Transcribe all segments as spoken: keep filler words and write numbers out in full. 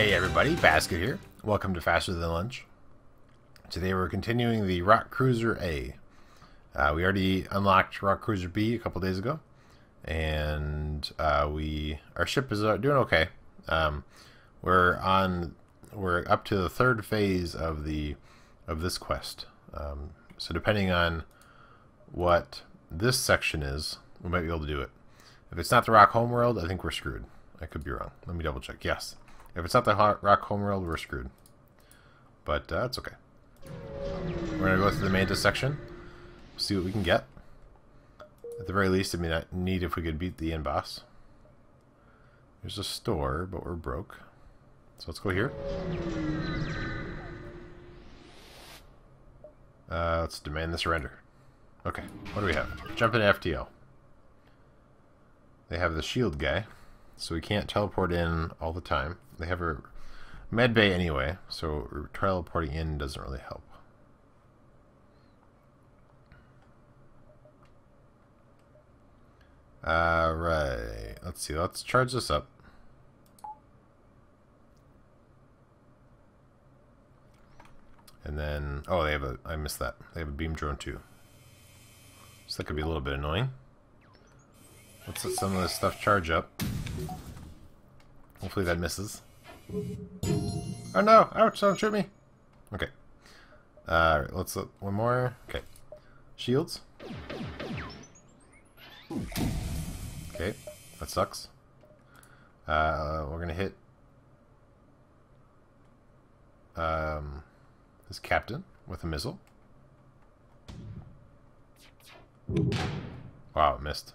Hey everybody, Basket here. Welcome to Faster Than Lunch. Today we're continuing the Rock Cruiser A. Uh, we already unlocked Rock Cruiser B a couple days ago, and uh, we our ship is doing okay. Um, we're on we're up to the third phase of the of this quest. Um, so depending on what this section is, we might be able to do it. If it's not the Rock Homeworld, I think we're screwed. I could be wrong. Let me double check. Yes. If it's not the Rock Homeworld, we're screwed. But uh, that's okay. We're going to go through the Mantis section. See what we can get. At the very least, it may need if we could beat the end boss. There's a store, but we're broke. So let's go here. Uh, let's demand the surrender. Okay, what do we have? Jump into F T L. They have the shield guy, so we can't teleport in all the time. They have a med bay anyway, so teleporting in doesn't really help. Alright, let's see, let's charge this up. And then, oh, they have a, I missed that. They have a beam drone too. So that could be a little bit annoying. Let's let some of this stuff charge up. Hopefully that misses. Oh no! Ouch! Don't shoot me! Okay. Uh, Alright, let's look. One more. Okay. Shields. Okay. That sucks. Uh, we're gonna hit um, this captain with a missile. Wow, it missed.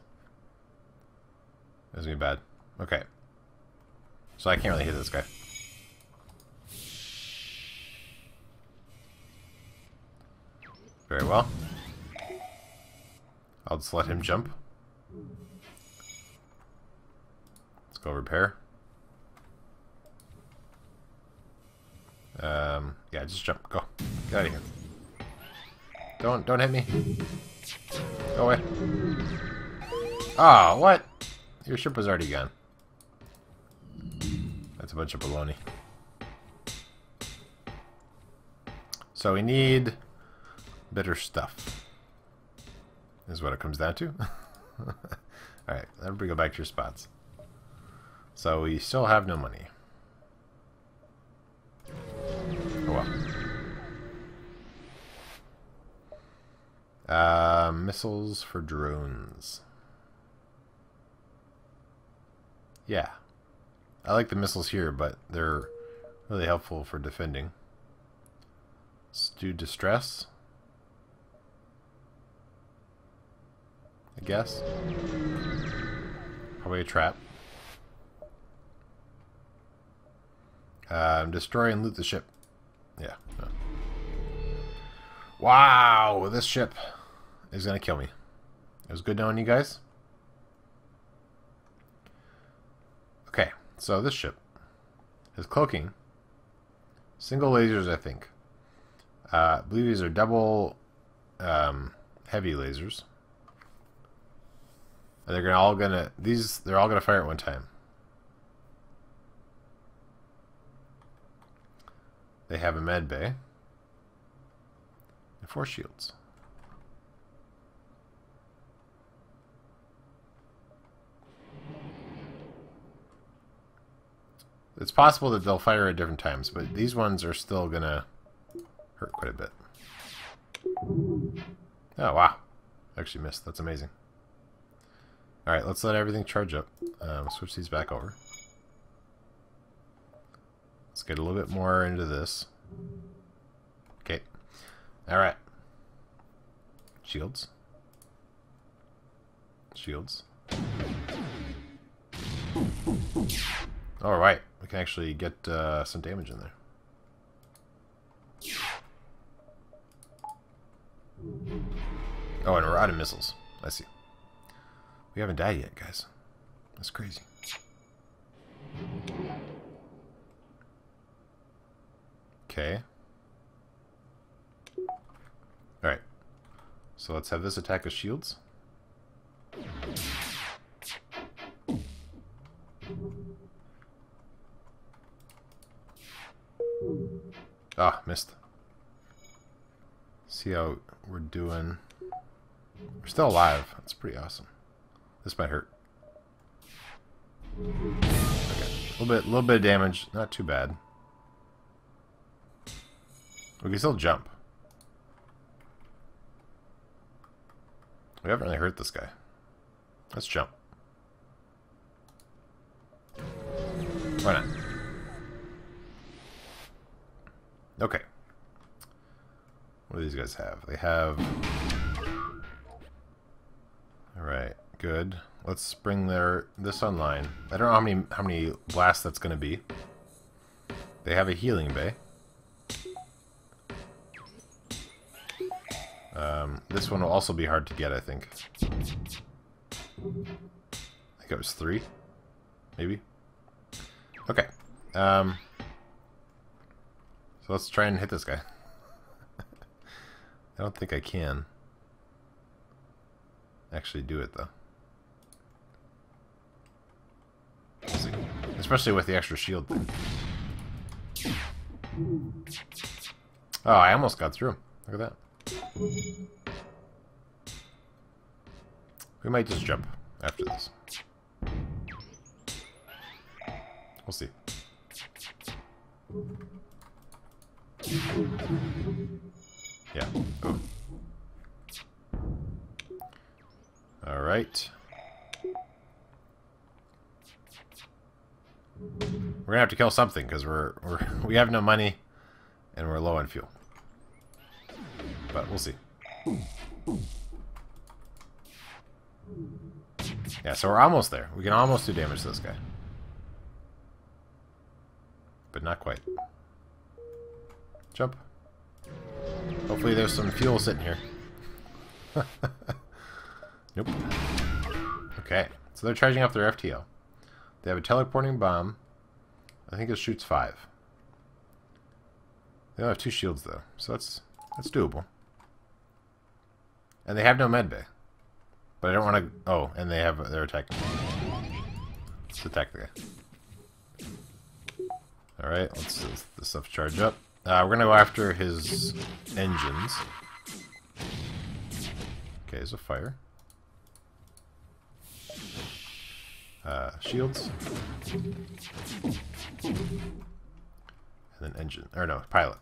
That's gonna be bad. Okay. So I can't really hit this guy. Very well. I'll just let him jump. Let's go repair. Um, yeah, just jump. Go. Get out of here. Don't, don't hit me. Go away. Ah, what? Your ship was already gone. That's a bunch of baloney. So we need better stuff. Is what it comes down to. Alright, everybody go back to your spots. So we still have no money. Oh well. Uh, missiles for drones. Yeah. I like the missiles here, but they're really helpful for defending. Let's do distress, I guess. Probably a trap. Um, destroy and loot the ship. Yeah. No. Wow, this ship is gonna kill me. It was good knowing you guys. Okay, so this ship is cloaking. Single lasers, I think. Uh, I believe these are double um, heavy lasers. And they're gonna all gonna these they're all gonna fire at one time. They have a med bay and four shields. It's possible that they'll fire at different times, but these ones are still gonna hurt quite a bit. Oh, wow. Actually missed. That's amazing. Alright, let's let everything charge up. Um, switch these back over. Let's get a little bit more into this. Okay. Alright. Shields. Shields. Alright. We can actually get uh, some damage in there. Oh, and we're out of missiles. I see. We haven't died yet, guys. That's crazy. Okay. Alright. So let's have this attack of shields. Ah, missed. See how we're doing. We're still alive. That's pretty awesome. This might hurt. Okay. A little bit, little bit of damage. Not too bad. We can still jump. We haven't really hurt this guy. Let's jump. Why not? Okay. What do these guys have? They have... Alright, good. Let's bring their this online. I don't know how many how many blasts that's gonna be. They have a healing bay. Um, this one will also be hard to get, I think. I think it was three, maybe. Okay. Um, so let's try and hit this guy. I don't think I can actually do it, though. Especially with the extra shield thing. Oh, I almost got through. Look at that. We might just jump after this. We'll see. Yeah. Oh. All right. We're gonna have to kill something because we're, we're we have no money and we're low on fuel. But we'll see. Yeah, so we're almost there. We can almost do damage to this guy. But not quite. Jump. Hopefully there's some fuel sitting here. Nope. Okay, so they're charging up their F T L. They have a teleporting bomb. I think it shoots five. They only have two shields, though, so that's that's doable. And they have no med bay. But I don't want to... Oh, and they have... They're attacking. Let's attack the guy. Alright, let's do this stuff charge up. Uh, we're going to go after his engines. Okay, there's a fire. Uh, shields. And then engine... Or no, pilot.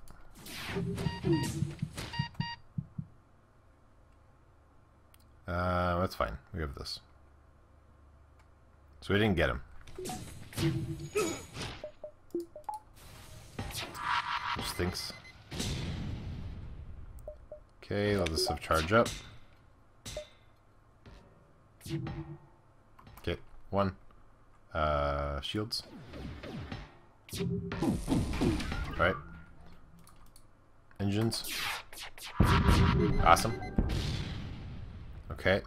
Uh, that's fine. We have this. So we didn't get him. Which stinks. Okay, let this stuff charge up. Okay, one. Uh, shields. Alright. Engines. Awesome. Okay.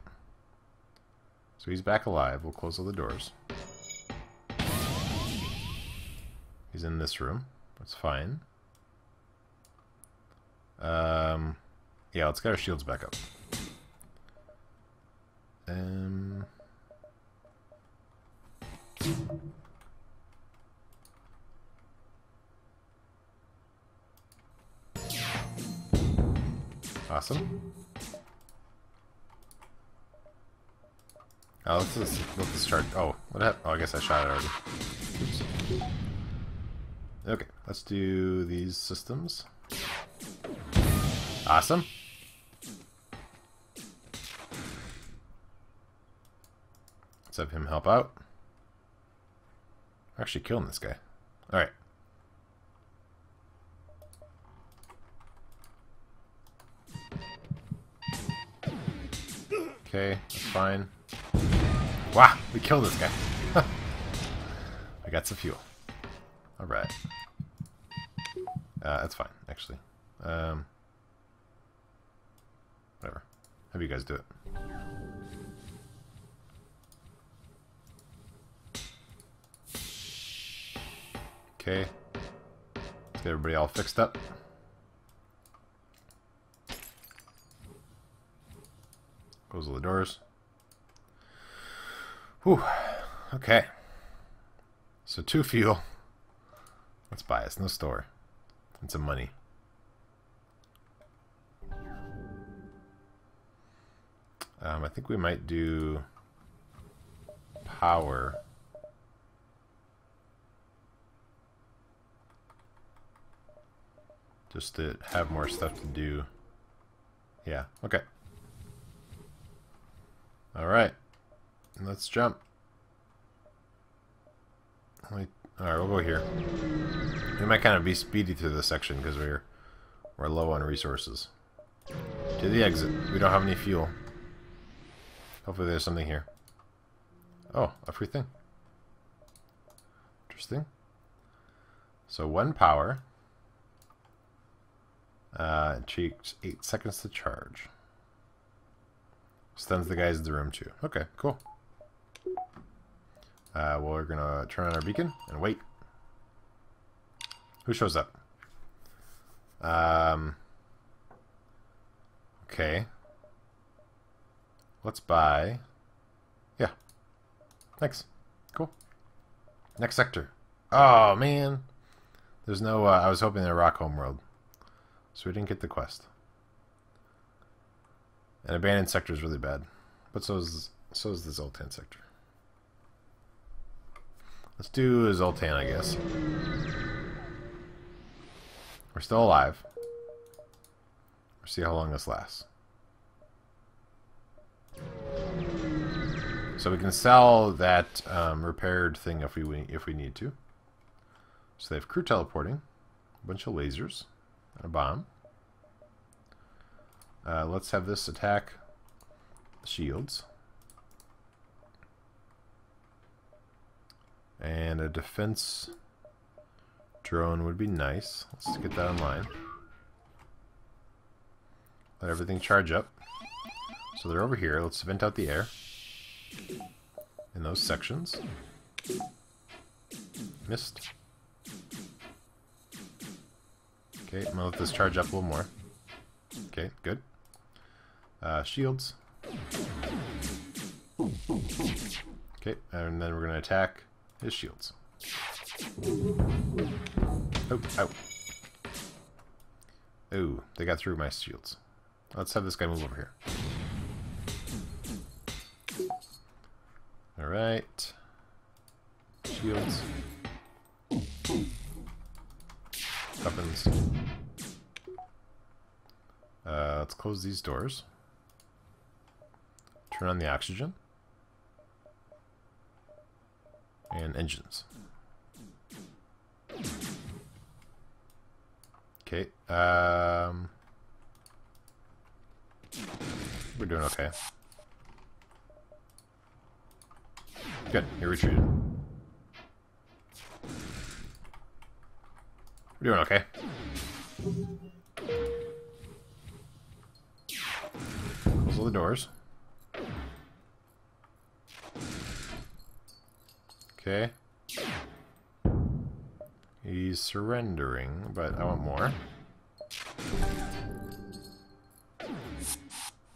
So he's back alive. We'll close all the doors. He's in this room. That's fine. Um, yeah, let's get our shields back up. Um, awesome. Oh, let's just let this charge. Oh, what happened? Oh, I guess I shot it already. Oops. Okay, let's do these systems. Awesome. Let's have him help out. We're actually killing this guy. All right. Okay, that's fine. Wow, we killed this guy. I got some fuel. Alright. Uh, that's fine, actually. Um, whatever. Have you guys do it. Okay. Let's get everybody all fixed up. Close all the doors. Whew. Okay. So two fuel. Let's buy us no store. and some money. Um, I think we might do power. Just to have more stuff to do. Yeah, okay. Alright. Let's jump. Alright, we'll go here. We might kind of be speedy through this section because we're, we're low on resources. To the exit. We don't have any fuel. Hopefully there's something here. Oh, a free thing. Interesting. So one power. Uh, it takes eight seconds to charge. Stuns the guys in the room too. Okay, cool. Uh, well, we're gonna turn on our beacon and wait. Who shows up? Um. Okay. Let's buy. Yeah. Thanks. Cool. Next sector. Oh man. There's no. Uh, I was hoping a rock homeworld. So we didn't get the quest. And abandoned sector is really bad. But so is, so is the Zoltan sector. Let's do Zoltan, I guess. We're still alive. We'll see how long this lasts. So we can sell that um, repaired thing if we if we need to. So they have crew teleporting. A bunch of lasers. A bomb. Uh, let's have this attack shields. And a defense drone would be nice. Let's get that online. Let everything charge up. So they're over here. Let's vent out the air in those sections. Missed. Okay, I'm gonna let this charge up a little more. Okay, good. Uh, shields. Okay, and then we're gonna attack his shields. Oh, ow. Ooh, they got through my shields. Let's have this guy move over here. Alright. Shields. Weapons. Uh, let's close these doors. Turn on the oxygen. And engines. Okay. Um, we're doing okay. Good. You retreated. We're doing okay. Close all the doors. Okay. He's surrendering, but I want more.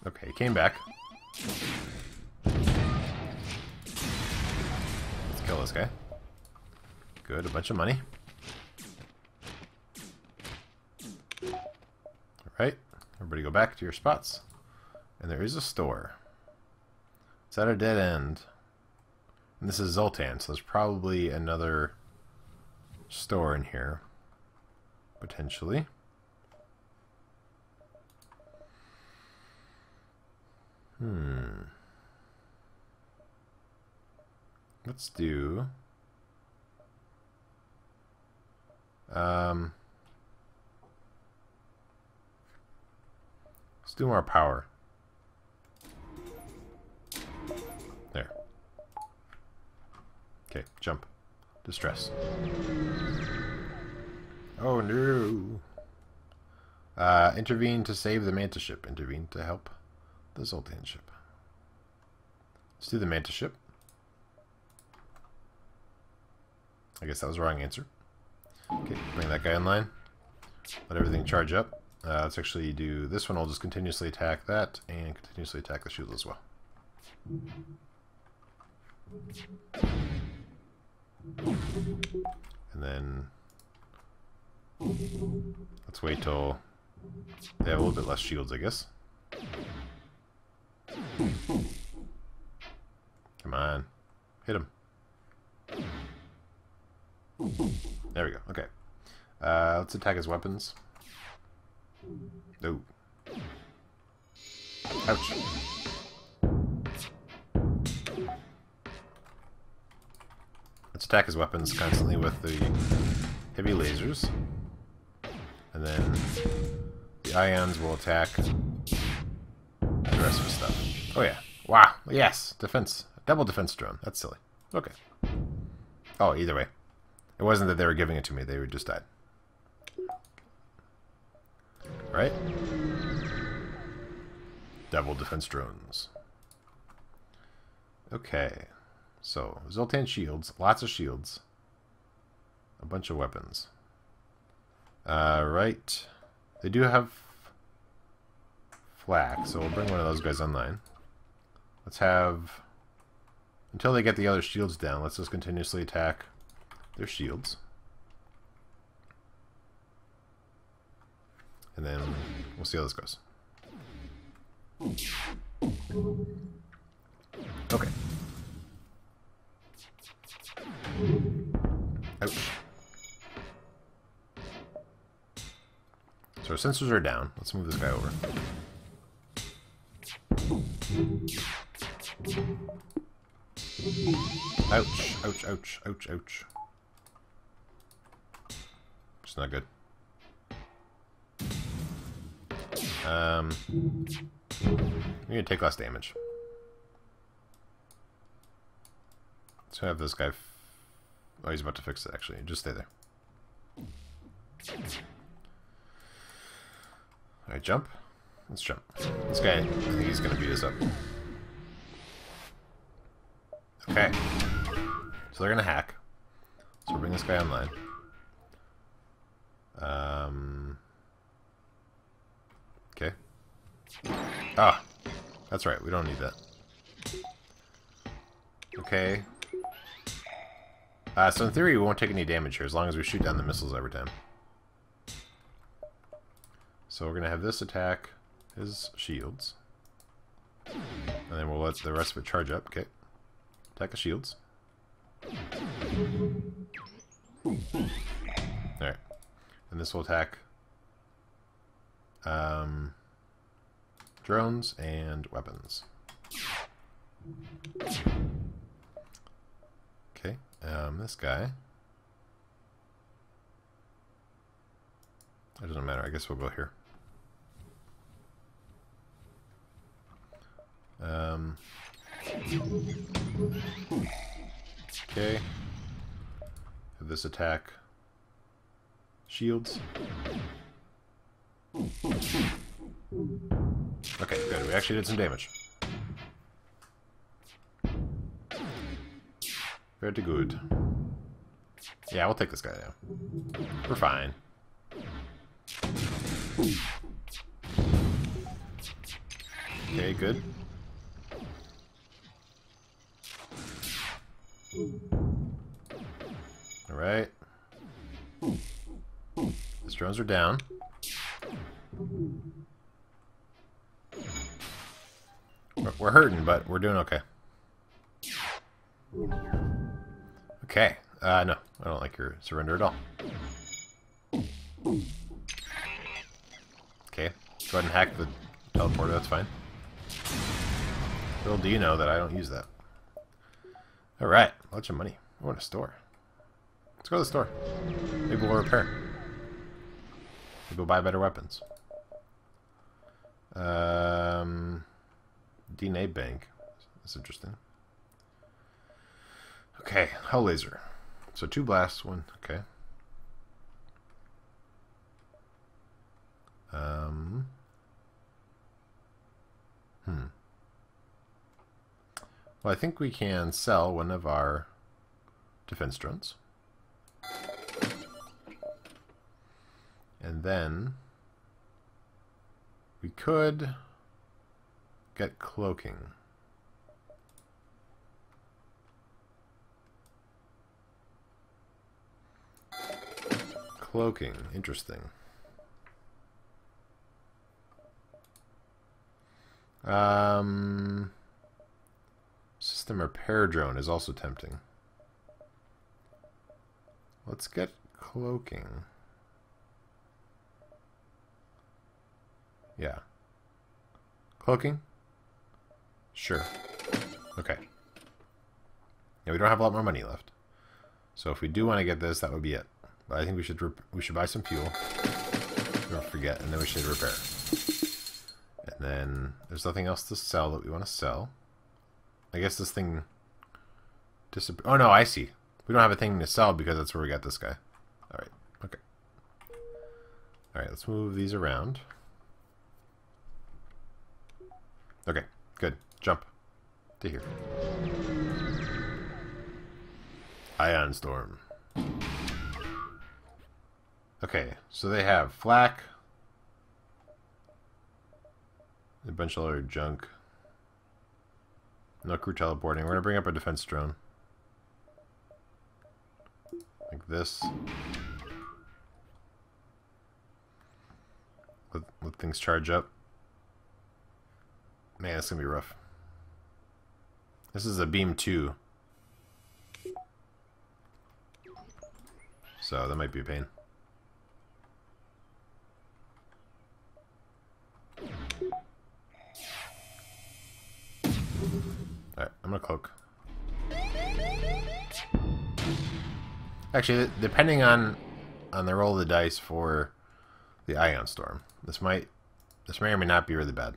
Okay, he came back. Let's kill this guy. Good, a bunch of money. Right, everybody go back to your spots. And there is a store. It's at a dead end. And this is Zoltan, so there's probably another store in here. Potentially. Hmm. Let's do... Um... Let's do more power. There. Okay, jump. Distress. Oh no! Uh, intervene to save the Mantis ship. Intervene to help the Zoltan ship. Let's do the Mantis ship. I guess that was the wrong answer. Okay, bring that guy online. Let everything charge up. Uh, let's actually do this one. I'll just continuously attack that and continuously attack the shield as well. And then Let's wait till they have a little bit less shields, I guess. Come on. Hit him. There we go. Okay. Uh, let's attack his weapons. No. Ouch. Let's attack his weapons constantly with the heavy lasers. And then the ions will attack the rest of his stuff. Oh yeah. Wow. Yes. Defense. Double defense drone. That's silly. Okay. Oh, either way. It wasn't that they were giving it to me. They just died. Right? Double defense drones. Okay. So, Zoltan shields. Lots of shields. A bunch of weapons. Uh, right. They do have flak, so we'll bring one of those guys online. Let's have... Until they get the other shields down, let's just continuously attack their shields. And then we'll see how this goes. Okay. Ouch. So our sensors are down. Let's move this guy over. Ouch, ouch, ouch, ouch, ouch. It's not good. Um, I'm gonna take less damage. Let's have this guy. F oh, he's about to fix it. Actually, just stay there. All right, jump. Let's jump. This guy, I think he's gonna beat us up. Okay. So they're gonna hack. So we'll bring this guy online. Um. Okay. Ah, that's right. We don't need that. Okay. Uh, so in theory, we won't take any damage here as long as we shoot down the missiles every time. So we're gonna have this attack his shields, and then we'll let the rest of it charge up. Okay. Attack the shields. All right, and this will attack. Um, drones and weapons. Okay, um, this guy. It doesn't matter, I guess we'll go here. Um, okay. Have this attack shields. Okay, good. We actually did some damage. Very good. Yeah, we'll take this guy now. We're fine. Okay, good. Alright. These drones are down. We're hurting, but we're doing okay. Okay. Uh, no, I don't like your surrender at all. Okay. Go ahead and hack the teleporter. That's fine. Little do you know that I don't use that. All right. Lots of money. I want a store. Let's go to the store. Maybe we'll repair. Maybe we'll buy better weapons. Um... D N A bank. That's interesting. Okay, hull laser. So two blasts, one. Okay. Um. Hmm. Well, I think we can sell one of our defense drones. And then we could get cloaking. cloaking. Interesting. Um, system repair drone is also tempting. Let's get cloaking. Yeah. Cloaking? Sure. Okay. Yeah, we don't have a lot more money left. So if we do want to get this, that would be it. But I think we should we should buy some fuel. Don't forget, and then we should repair. And then there's nothing else to sell that we want to sell. I guess this thing disappeared. Oh no, I see. We don't have a thing to sell because that's where we got this guy. All right. Okay. All right. Let's move these around. Okay. Good. Jump to here. Ion Storm. Okay, so they have flak, a bunch of other junk, no crew teleporting. We're gonna bring up a defense drone like this. Let, let things charge up. Man, it's gonna be rough. This is a beam two. So that might be a pain. Alright, I'm gonna cloak. Actually, depending on on the roll of the dice for the Ion Storm, this might this may or may not be really bad.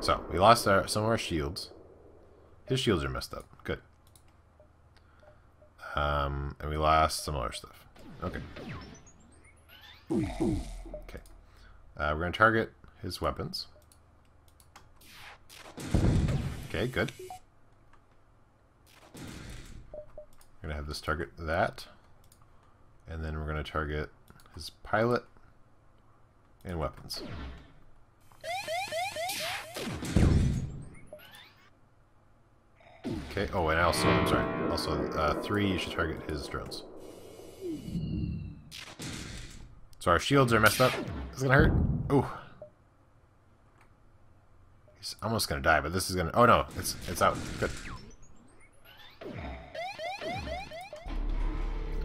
So we lost our, some of our shields. His shields are messed up. Good. Um, and we lost some other stuff. Okay. Okay. Uh, we're going to target his weapons. Okay, good. We're going to have this target that. And then we're going to target his pilot and weapons. Okay. Oh, and also, I'm sorry. Also, uh, three, you should target his drones. So our shields are messed up. It's gonna hurt. Ooh. He's almost gonna die, but this is gonna. Oh no, it's it's out. Good.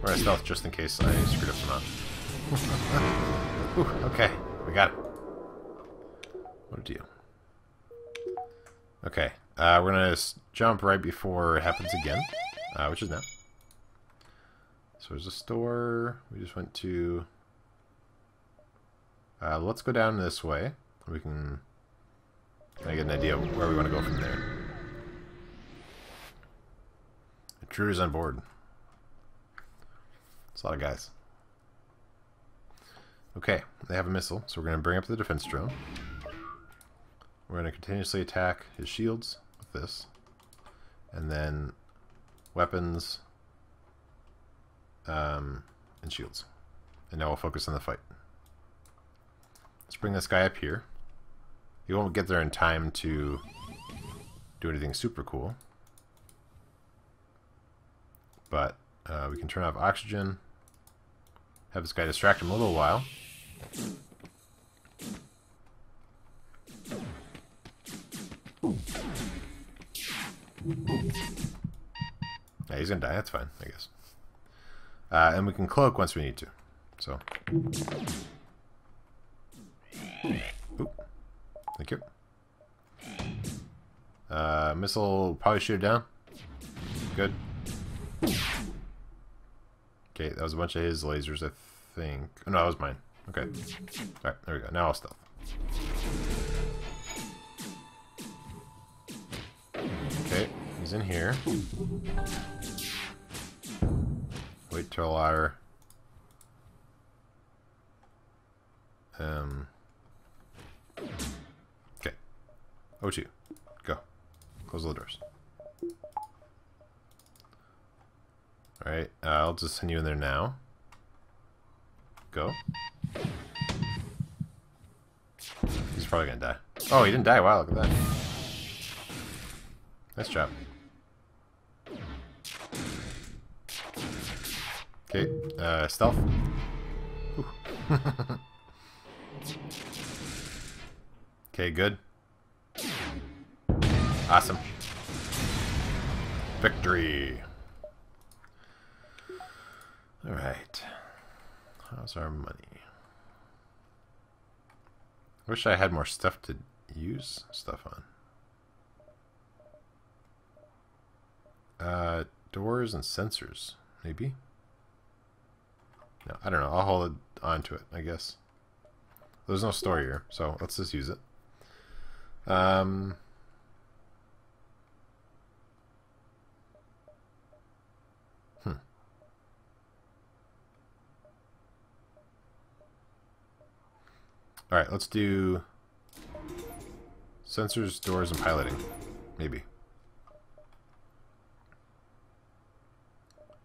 We're gonna stealth just in case I screwed up some amount. Okay, we got it. What a deal. Okay. Uh, we're going to jump right before it happens again, uh, which is now. So there's a store. We just went to... Uh, let's go down this way. We can I get an idea of where we want to go from there. Intruders on board. It's a lot of guys. Okay, they have a missile, so we're going to bring up the defense drone. We're going to continuously attack his shields. This and then weapons um, and shields, and now we'll focus on the fight. Let's bring this guy up here. He won't get there in time to do anything super cool, but uh, we can turn off oxygen, have this guy distract him a little while. Yeah, he's gonna die. That's fine, I guess. Uh, and we can cloak once we need to. So, Oop. Thank you. Uh, missile probably shoot it down. Good. Okay, that was a bunch of his lasers, I think. Oh, no, that was mine. Okay. All right, there we go. Now I'll stealth. He's in here. Wait till our um. Okay. O two, go. Close all the doors. All right. Uh, I'll just send you in there now. Go. He's probably gonna die. Oh, he didn't die. Wow, look at that. Nice job. Okay, uh, stealth. Okay, good. Awesome. Victory. All right. How's our money? Wish I had more stuff to use stuff on. Uh, doors and sensors, maybe. No, I don't know. I'll hold on to it, I guess. There's no store here, so let's just use it. Um. Hmm. All right, let's do sensors, doors, and piloting, maybe.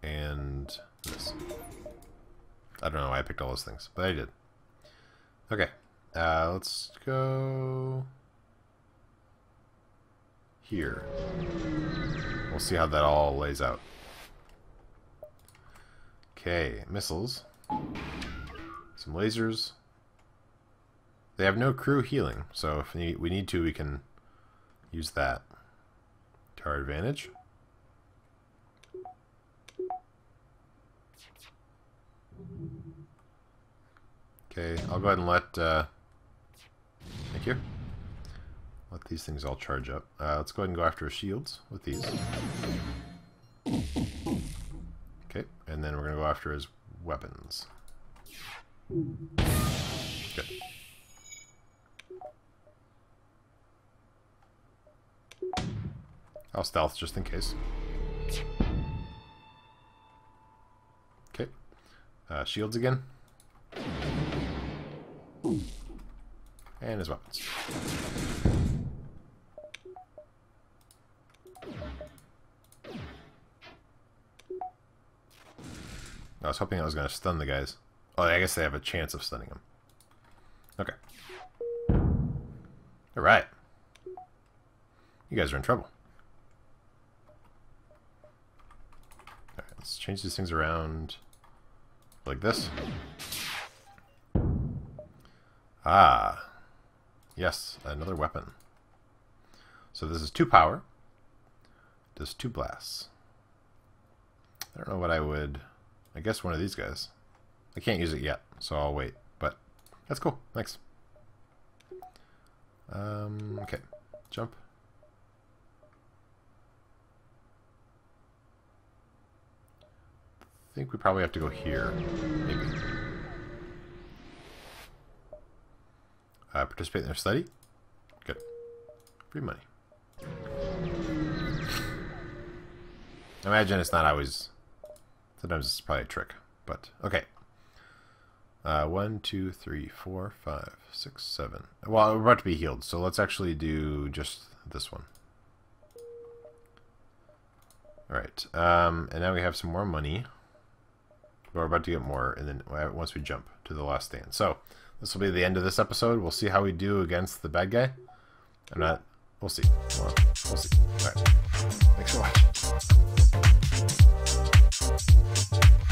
And this. I don't know why I picked all those things, but I did. Okay, uh, let's go here. We'll see how that all lays out. Okay, missiles. Some lasers. They have no crew healing, so if we need to, we can use that to our advantage. Okay, I'll go ahead and let, uh, thank you. Let these things all charge up. Uh, let's go ahead and go after shields with these. Okay, and then we're going to go after his weapons. Good. I'll stealth just in case. Okay. Uh, shields again. And his weapons. I was hoping I was going to stun the guys. Oh, I guess they have a chance of stunning him. Okay. Alright. You guys are in trouble. Alright, let's change these things around like this. Ah. Yes, another weapon. So this is two power. Does two blasts. I don't know what I would... I guess one of these guys. I can't use it yet, so I'll wait. But that's cool. Thanks. Um, okay. Jump. I think we probably have to go here. Maybe. Uh, participate in their study. Good. Free money. I imagine it's not always... Sometimes it's probably a trick, but okay. Uh, one, two, three, four, five, six, seven. Well, we're about to be healed, so let's actually do just this one. Alright, um, and now we have some more money. We're about to get more, and then once we jump to the last stand. So, this will be the end of this episode. We'll see how we do against the bad guy. I'm not... We'll see. We'll, we'll see. Alright. Thanks for watching.